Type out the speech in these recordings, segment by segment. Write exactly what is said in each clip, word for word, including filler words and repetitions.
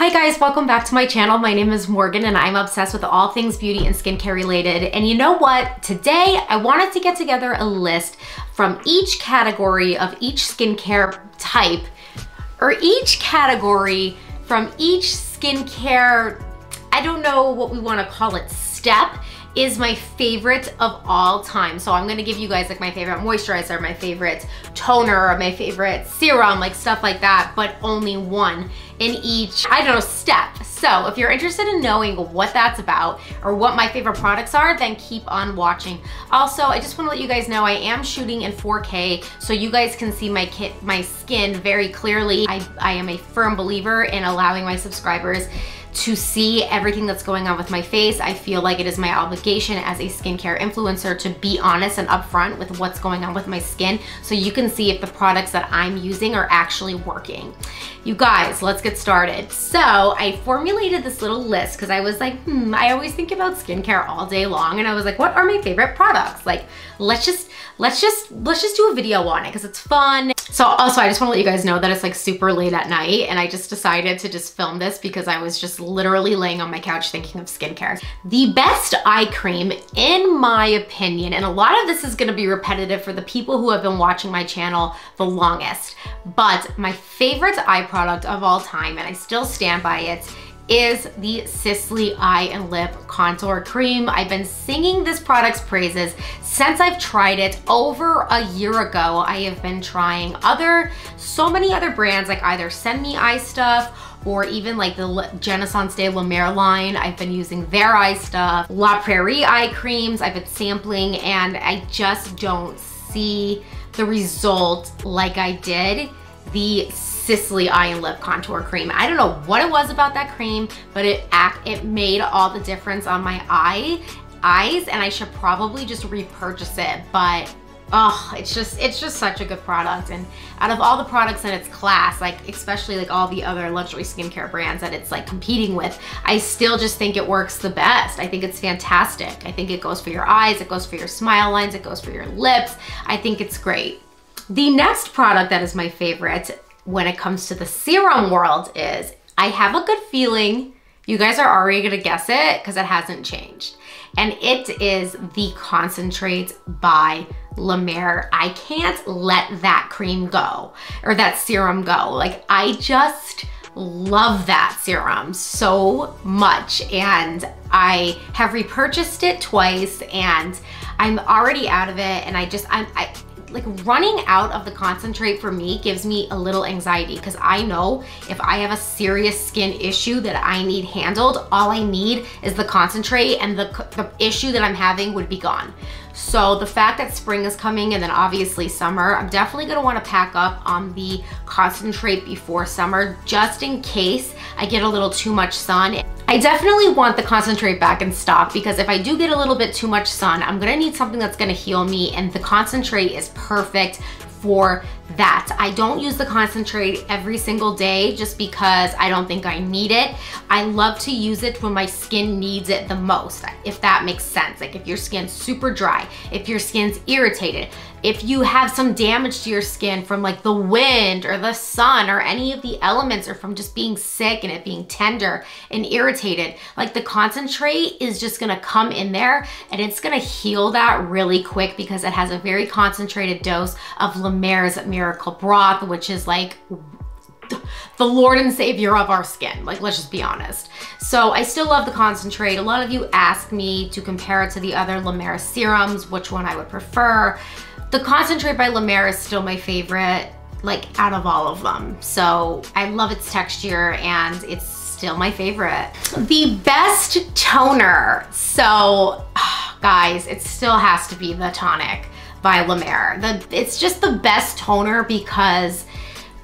Hi guys, welcome back to my channel. My name is Morgan and I'm obsessed with all things beauty and skincare related. And you know what? Today I wanted to get together a list from each category of each skincare type, or each category from each skincare, I don't know what we want to call it, step. Is my favorite of all time. So I'm gonna give you guys like my favorite moisturizer, my favorite toner, my favorite serum, like stuff like that, but only one in each, I don't know, step. So if you're interested in knowing what that's about or what my favorite products are, then keep on watching. Also, I just wanna let you guys know I am shooting in four K so you guys can see my kit, my skin very clearly. I, I am a firm believer in allowing my subscribers to see everything that's going on with my face. I feel like it is my obligation as a skincare influencer to be honest and upfront with what's going on with my skin so you can see if the products that I'm using are actually working. You guys, let's get started. So I formulated this little list because I was like, hmm, I always think about skincare all day long and I was like, what are my favorite products? Like, let's just, let's just, let's just do a video on it because it's fun. So also, I just wanna let you guys know that it's like super late at night and I just decided to just film this because I was just literally laying on my couch thinking of skincare. The best eye cream, in my opinion, and a lot of this is gonna be repetitive for the people who have been watching my channel the longest, but my favorite eye product of all time, and I still stand by it, is the Sisley Eye and Lip Contour Cream. I've been singing this product's praises since I've tried it over a year ago. I have been trying other, so many other brands, like either Send Me Eye stuff or even like the Genaissance de la Mer line. I've been using their eye stuff, La Prairie eye creams. I've been sampling and I just don't see the result like I did the Sisley Eye and Lip Contour Cream. I don't know what it was about that cream, but it act it made all the difference on my eye eyes, and I should probably just repurchase it. But oh, it's just it's just such a good product, and out of all the products in its class, like especially like all the other luxury skincare brands that it's like competing with, I still just think it works the best. I think it's fantastic. I think it goes for your eyes, it goes for your smile lines, it goes for your lips. I think it's great. The next product that is my favorite when it comes to the serum world is, I have a good feeling you guys are already gonna guess it because it hasn't changed. And it is The Concentrate by La Mer. I can't let that cream go, or that serum go. Like, I just love that serum so much. And I have repurchased it twice and I'm already out of it. And I just, I'm, I, like running out of the concentrate for me gives me a little anxiety because I know if I have a serious skin issue that I need handled, all I need is the concentrate and the, the issue that I'm having would be gone. So the fact that spring is coming and then obviously summer, I'm definitely gonna wanna pack up on the concentrate before summer just in case I get a little too much sun. I definitely want the concentrate back in stock because if I do get a little bit too much sun, I'm gonna need something that's gonna heal me, and the concentrate is perfect for that. I don't use the concentrate every single day just because I don't think I need it. I love to use it when my skin needs it the most, if that makes sense. Like if your skin's super dry, if your skin's irritated, if you have some damage to your skin from like the wind or the sun or any of the elements, or from just being sick and it being tender and irritated, like the concentrate is just gonna come in there and it's gonna heal that really quick because it has a very concentrated dose of La Mer's Miracle Broth, which is like the Lord and Savior of our skin. Like, let's just be honest. So I still love the concentrate. A lot of you asked me to compare it to the other La Mer serums, which one I would prefer. The Concentrate by La Mer is still my favorite, like out of all of them. So I love its texture and it's still my favorite. The best toner. So guys, it still has to be the Tonic by La Mer. The, it's just the best toner because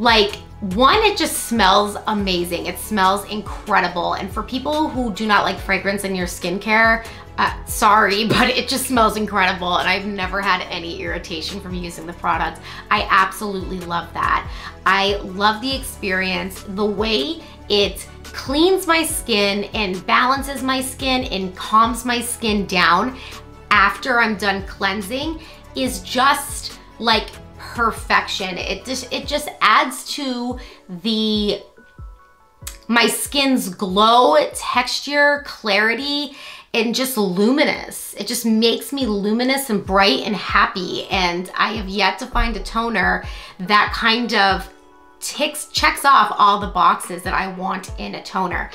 like, one, it just smells amazing. It smells incredible. And for people who do not like fragrance in your skincare, Uh, sorry, but it just smells incredible, and I've never had any irritation from using the product. I absolutely love that. I love the experience, the way it cleans my skin and balances my skin and calms my skin down after I'm done cleansing is just like perfection. It just, it just adds to the my skin's glow, texture, clarity, and just luminous. It just makes me luminous and bright and happy. And I have yet to find a toner that kind of ticks, checks off all the boxes that I want in a toner.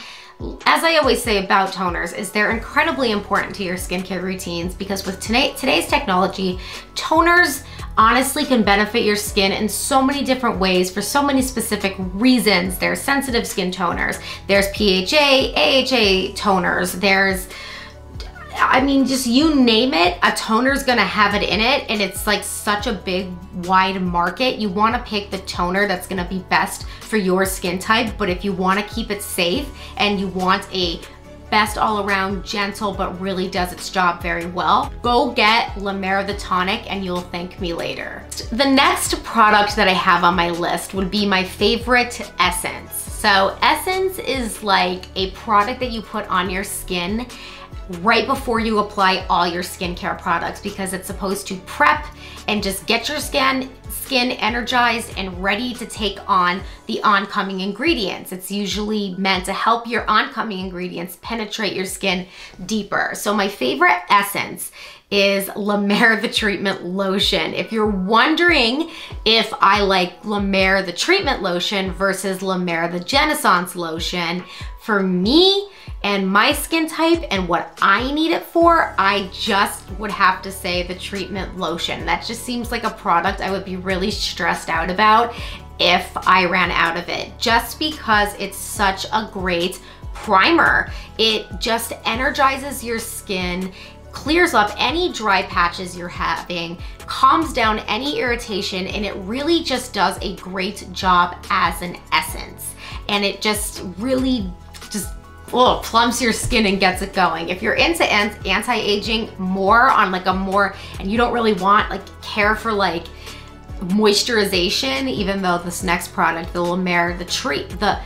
As I always say about toners, is they're incredibly important to your skincare routines, because with today, today's technology, toners honestly can benefit your skin in so many different ways for so many specific reasons. There's sensitive skin toners, there's P H A, A H A toners, there's, I mean, just you name it, a toner's gonna have it in it, and it's like such a big, wide market. You wanna pick the toner that's gonna be best for your skin type, but if you wanna keep it safe and you want a best all around, gentle, but really does its job very well, go get La Mer The Tonic and you'll thank me later. The next product that I have on my list would be my favorite essence. So essence is like a product that you put on your skin right before you apply all your skincare products, because it's supposed to prep and just get your skin skin energized and ready to take on the oncoming ingredients. It's usually meant to help your oncoming ingredients penetrate your skin deeper. So my favorite essence is La Mer The Treatment Lotion. If you're wondering if I like La Mer The Treatment Lotion versus La Mer The Genaissance Lotion, for me and my skin type and what I need it for, I just would have to say the treatment lotion. That just seems like a product I would be really stressed out about if I ran out of it, just because it's such a great primer. It just energizes your skin, clears up any dry patches you're having, calms down any irritation, and it really just does a great job as an essence. And it just really just oh, plumps your skin and gets it going. If you're into anti-aging more on like a more, and you don't really want like care for like moisturization, even though this next product, the La Mer, the treat, the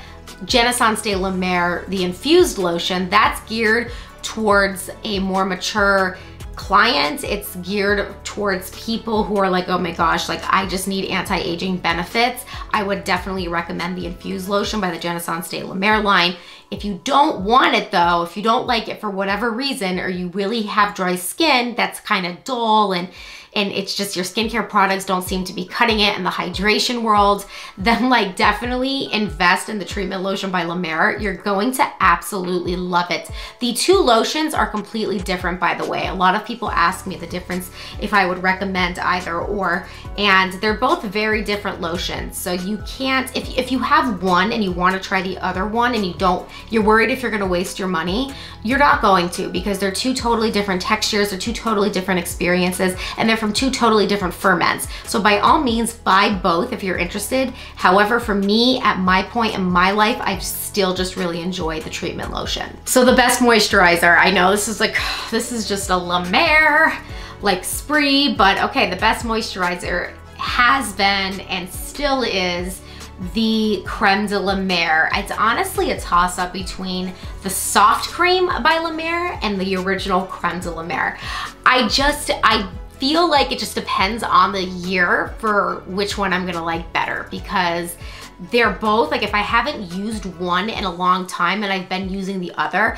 Genaissance de la Mer, the Infused Lotion, that's geared towards a more mature client. It's geared towards people who are like, oh my gosh, like I just need anti-aging benefits. I would definitely recommend the Infused Lotion by the Genaissance de la Mer line. If you don't want it though, if you don't like it for whatever reason, or you really have dry skin that's kind of dull and and it's just your skincare products don't seem to be cutting it in the hydration world, then like definitely invest in the Treatment Lotion by La Mer. You're going to absolutely love it. The two lotions are completely different, by the way. A lot of people ask me the difference if I would recommend either or, and they're both very different lotions. So you can't, if, if you have one and you wanna try the other one and you don't, you're worried if you're gonna waste your money, you're not going to, because they're two totally different textures, they're two totally different experiences, and they're from two totally different ferments. So by all means, buy both if you're interested. However, for me, at my point in my life, I still just really enjoy the treatment lotion. So the best moisturizer, I know this is like, this is just a La Mer, like spree, but okay, the best moisturizer has been and still is the Creme de La Mer. It's honestly a toss up between the Soft Cream by La Mer and the original Creme de La Mer. I just, I, feel like it just depends on the year for which one I'm gonna like better, because they're both, like if I haven't used one in a long time and I've been using the other,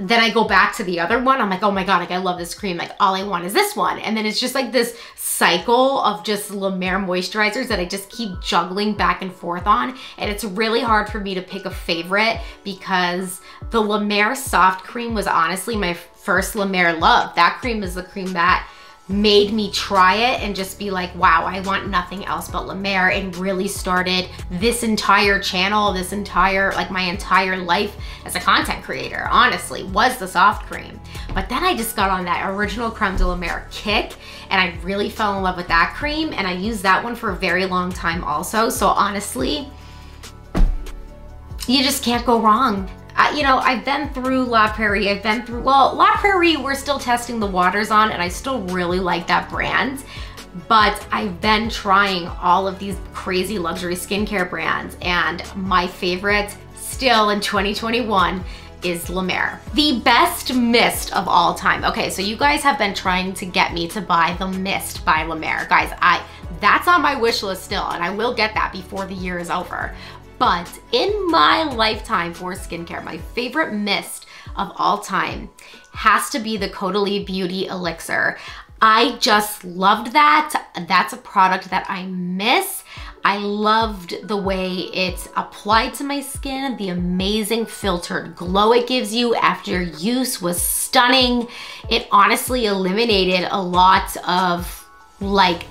then I go back to the other one, I'm like, oh my God, like I love this cream, like all I want is this one. And then it's just like this cycle of just La Mer moisturizers that I just keep juggling back and forth on. And it's really hard for me to pick a favorite, because the La Mer Soft Cream was honestly my first La Mer love. That cream is the cream that made me try it and just be like, wow, I want nothing else but La Mer, and really started this entire channel, this entire, like my entire life as a content creator, honestly, was the Soft Cream. But then I just got on that original Creme de La Mer kick, and I really fell in love with that cream, and I used that one for a very long time also. So honestly, you just can't go wrong. I, you know, I've been through La Prairie, I've been through, well, La Prairie we're still testing the waters on, and I still really like that brand, but I've been trying all of these crazy luxury skincare brands, and my favorite still in twenty twenty-one is La Mer. The best mist of all time. Okay, so you guys have been trying to get me to buy the mist by La Mer. Guys, I that's on my wish list still, and I will get that before the year is over. but in my lifetime for skincare, my favorite mist of all time has to be the Caudalie Beauty Elixir. I just loved that. That's a product that I miss. I loved the way it's applied to my skin. The amazing filtered glow it gives you after use was stunning. It honestly eliminated a lot of like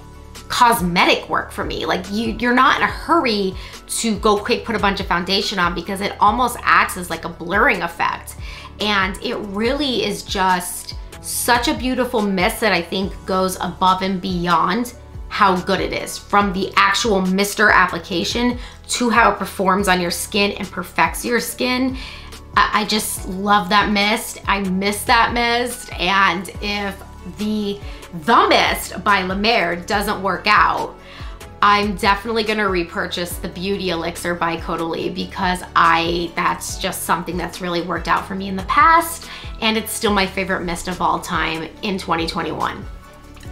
cosmetic work for me. Like you, you're not in a hurry to go quick put a bunch of foundation on because it almost acts as like a blurring effect. And it really is just such a beautiful mist that I think goes above and beyond how good it is, from the actual mister application to how it performs on your skin and perfects your skin. I just love that mist. I miss that mist. And if the the mist by La Mer doesn't work out, I'm definitely gonna repurchase the Beauty Elixir by Caudalie because I that's just something that's really worked out for me in the past, and it's still my favorite mist of all time in twenty twenty-one.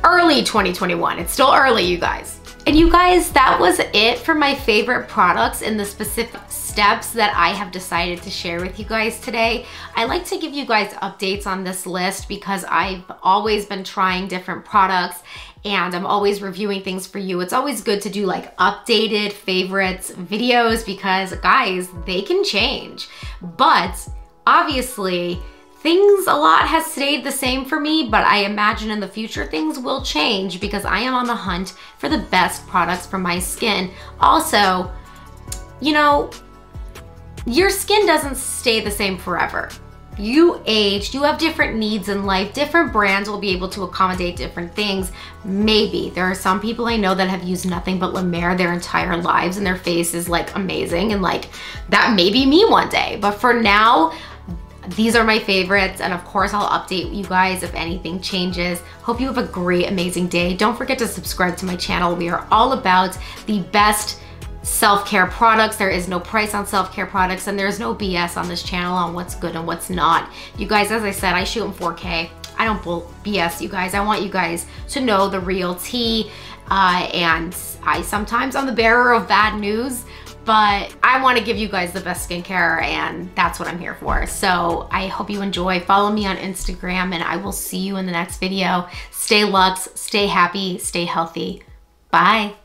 Early twenty twenty-one, it's still early, you guys. And you guys, that was it for my favorite products and the specific steps that I have decided to share with you guys today. I like to give you guys updates on this list because I've always been trying different products and I'm always reviewing things for you. It's always good to do like updated favorites videos because guys, they can change. But obviously, things a lot has stayed the same for me, but I imagine in the future things will change because I am on the hunt for the best products for my skin. Also, you know, your skin doesn't stay the same forever. You age, you have different needs in life, different brands will be able to accommodate different things. Maybe. There are some people I know that have used nothing but La Mer their entire lives and their face is like amazing, and like that may be me one day. But for now, these are my favorites, and of course I'll update you guys if anything changes. Hope you have a great, amazing day. Don't forget to subscribe to my channel. We are all about the best self-care products. There is no price on self-care products, and there's no B S on this channel on what's good and what's not. You guys, as I said, I shoot in four K. I don't B S you guys. I want you guys to know the real tea, uh, and I sometimes I'm the bearer of bad news, but I wanna give you guys the best skincare, and that's what I'm here for. So I hope you enjoy. Follow me on Instagram, and I will see you in the next video. Stay luxe, stay happy, stay healthy. Bye.